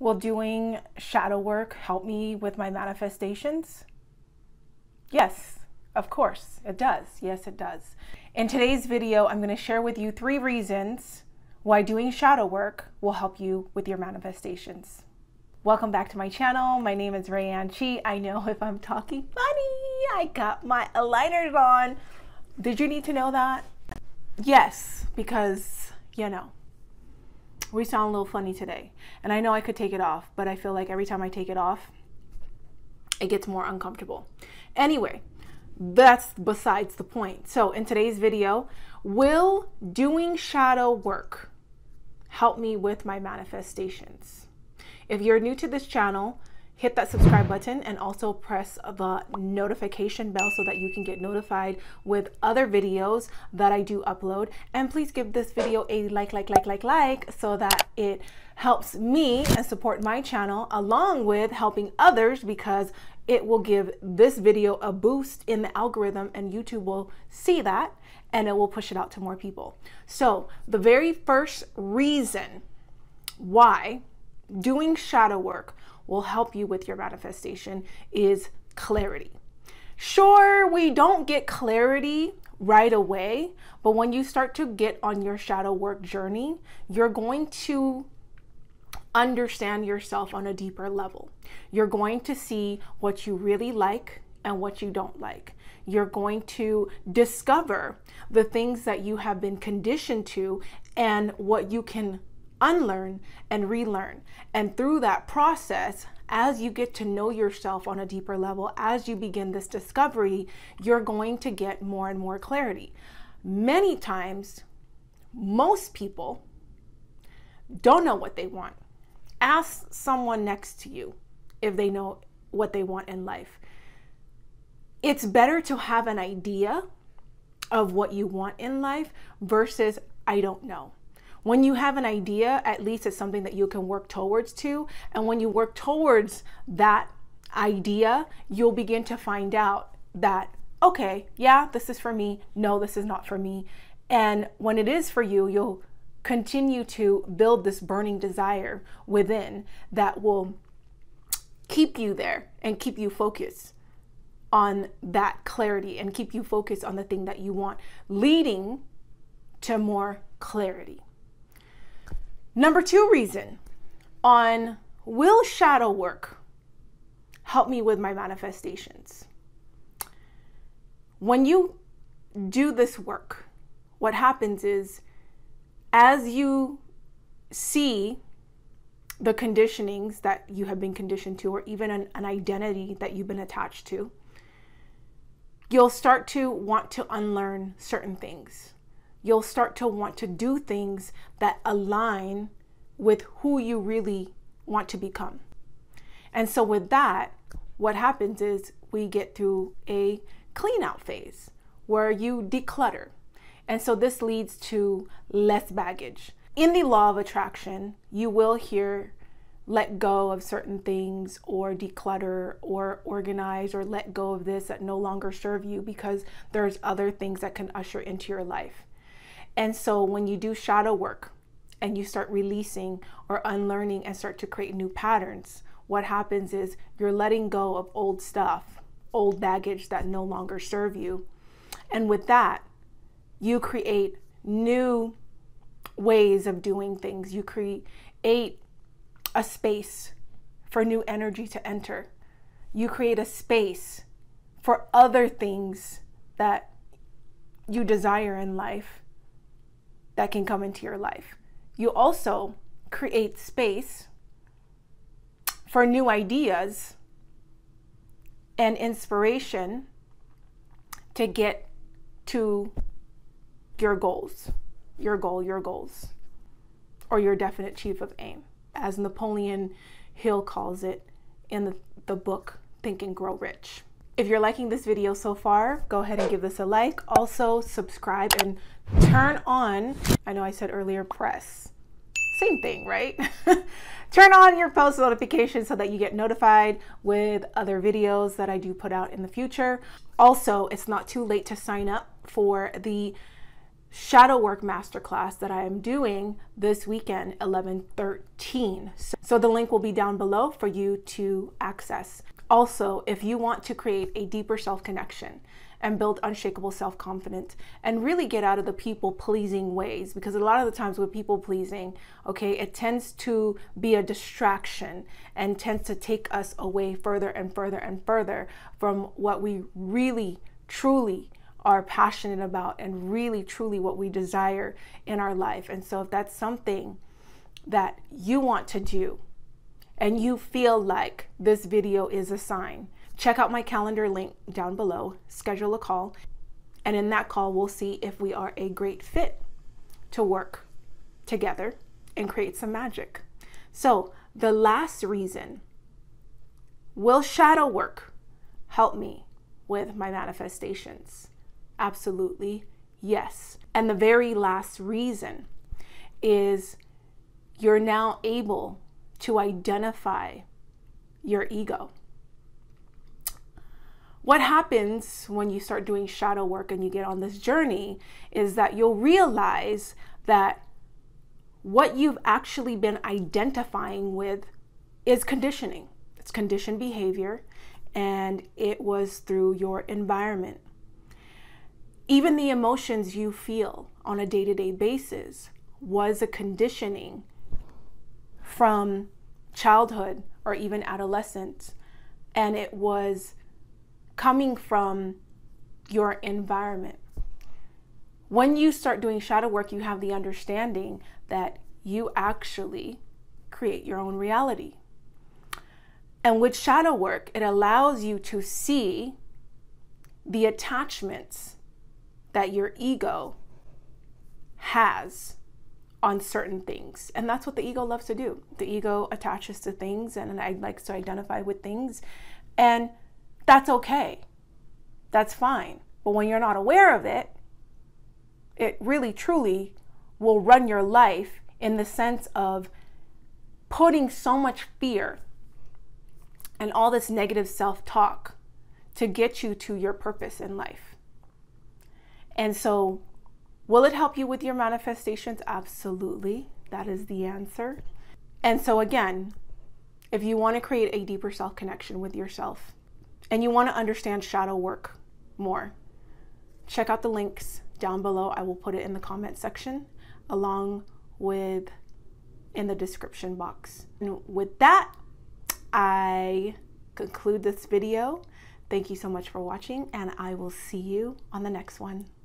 Will doing shadow work help me with my manifestations? Yes, of course it does. Yes, it does. In today's video, I'm going to share with you 3 reasons why doing shadow work will help you with your manifestations. Welcome back to my channel. My name is Rayann Chi. I know if I'm talking funny, I got my aligners on. Did you need to know that? Yes, because, you know, we sound a little funny today. And I know I could take it off, but I feel like every time I take it off, it gets more uncomfortable. Anyway, that's besides the point. So in today's video, will doing shadow work help me with my manifestations? If you're new to this channel, hit that subscribe button and also press the notification bell so that you can get notified with other videos that I do upload. And please give this video a like so that it helps me and support my channel along with helping others, because it will give this video a boost in the algorithm and YouTube will see that and it will push it out to more people. So the very first reason why doing shadow work will help you with your manifestation is clarity. Sure, we don't get clarity right away, but when you start to get on your shadow work journey, you're going to understand yourself on a deeper level. You're going to see what you really like and what you don't like. You're going to discover the things that you have been conditioned to and what you can unlearn and relearn. And through that process, as you get to know yourself on a deeper level, as you begin this discovery, you're going to get more and more clarity. Many times, most people don't know what they want. Ask someone next to you if they know what they want in life. It's better to have an idea of what you want in life versus I don't know. When you have an idea, at least it's something that you can work towards to. And when you work towards that idea, you'll begin to find out that, okay, yeah, this is for me. No, this is not for me. And when it is for you, you'll continue to build this burning desire within that will keep you there and keep you focused on that clarity and keep you focused on the thing that you want, leading to more clarity. Number 2 reason on will shadow work help me with my manifestations? When you do this work, what happens is as you see the conditionings that you have been conditioned to, or even an identity that you've been attached to, you'll start to want to unlearn certain things. You'll start to want to do things that align with who you really want to become. And so with that, what happens is we get through a clean out phase where you declutter. And so this leads to less baggage. In the law of attraction, you will hear let go of certain things, or declutter, or organize, or let go of this that no longer serve you, because there's other things that can usher into your life. And so when you do shadow work and you start releasing or unlearning and start to create new patterns, what happens is you're letting go of old stuff, old baggage that no longer serve you. And with that, you create new ways of doing things. You create a space for new energy to enter. You create a space for other things that you desire in life that can come into your life. You also create space for new ideas and inspiration to get to your goals, or your definite chief of aim, as Napoleon Hill calls it in the book, Think and Grow Rich. If you're liking this video so far, go ahead and give this a like. Also subscribe and turn on, I know I said earlier, press. Same thing, right? Turn on your post notifications so that you get notified with other videos that I do put out in the future. Also, it's not too late to sign up for the shadow work masterclass that I am doing this weekend, 11/13. So the link will be down below for you to access. Also, if you want to create a deeper self-connection and build unshakable self-confidence and really get out of the people-pleasing ways, because a lot of the times with people-pleasing, okay, it tends to be a distraction and tends to take us away further and further and further from what we really, truly are passionate about and really, truly what we desire in our life. And so if that's something that you want to do and you feel like this video is a sign, check out my calendar link down below, schedule a call, and in that call, we'll see if we are a great fit to work together and create some magic. So the last reason, will shadow work help me with my manifestations? Absolutely, yes. And the very last reason is you're now able to identify your ego. What happens when you start doing shadow work and you get on this journey is that you'll realize that what you've actually been identifying with is conditioning. It's conditioned behavior, and it was through your environment. Even the emotions you feel on a day-to-day basis was a conditioning from childhood or even adolescence, and it was coming from your environment. When you start doing shadow work, you have the understanding that you actually create your own reality. And with shadow work, it allows you to see the attachments that your ego has on certain things. And that's what the ego loves to do. The ego attaches to things and it likes to identify with things. And that's okay. That's fine. But when you're not aware of it, it really truly will run your life in the sense of putting so much fear and all this negative self-talk to get you to your purpose in life. And so, will it help you with your manifestations? Absolutely. That is the answer. And so again, if you want to create a deeper self-connection with yourself and you want to understand shadow work more, check out the links down below. I will put it in the comment section along with in the description box. And with that, I conclude this video. Thank you so much for watching, and I will see you on the next one.